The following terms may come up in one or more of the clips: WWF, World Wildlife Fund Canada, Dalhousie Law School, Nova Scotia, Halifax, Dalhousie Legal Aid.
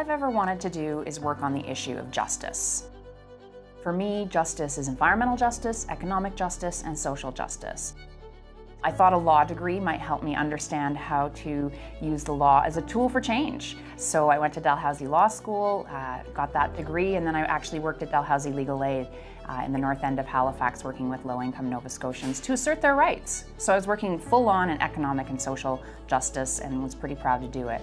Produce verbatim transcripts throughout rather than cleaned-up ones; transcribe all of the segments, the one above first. I've ever wanted to do is work on the issue of justice. For me, justice is environmental justice, economic justice, and social justice. I thought a law degree might help me understand how to use the law as a tool for change. So I went to Dalhousie Law School, uh, got that degree, and then I actually worked at Dalhousie Legal Aid uh, in the north end of Halifax, working with low-income Nova Scotians to assert their rights. So I was working full-on in economic and social justice and was pretty proud to do it.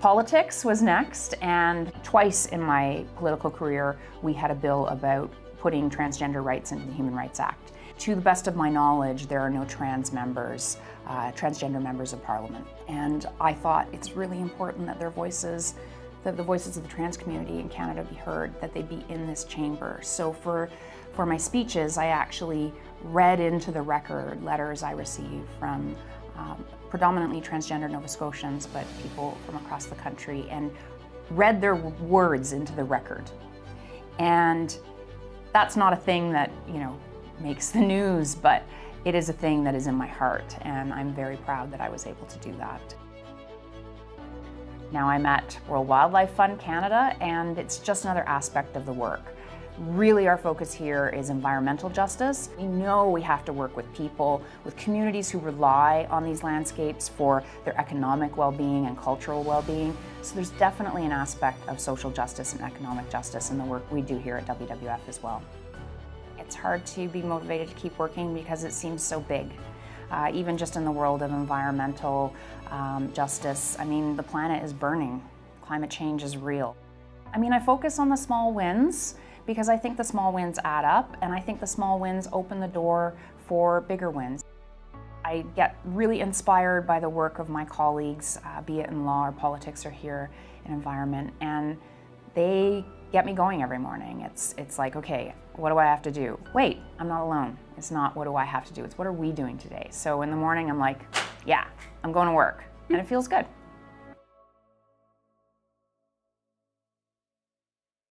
Politics was next, and twice in my political career we had a bill about putting transgender rights into the Human Rights Act. To the best of my knowledge, there are no trans members, uh, transgender members of Parliament. And I thought it's really important that their voices, that the voices of the trans community in Canada be heard, that they be in this chamber. So for, for my speeches, I actually read into the record letters I received from um, predominantly transgender Nova Scotians, but people from across the country, and read their words into the record. And that's not a thing that, you know, makes the news, but it is a thing that is in my heart, and I'm very proud that I was able to do that. Now I'm at World Wildlife Fund Canada, and it's just another aspect of the work. Really, our focus here is environmental justice. We know we have to work with people, with communities who rely on these landscapes for their economic well-being and cultural well-being. So there's definitely an aspect of social justice and economic justice in the work we do here at W W F as well. It's hard to be motivated to keep working because it seems so big. Uh, even just in the world of environmental um, justice, I mean, the planet is burning. Climate change is real. I mean, I focus on the small wins because I think the small wins add up, and I think the small wins open the door for bigger wins. I get really inspired by the work of my colleagues, uh, be it in law or politics or here in environment, and they get me going every morning. It's, it's like, okay, what do I have to do? Wait, I'm not alone. It's not what do I have to do, it's what are we doing today? So in the morning I'm like, yeah, I'm going to work, and it feels good.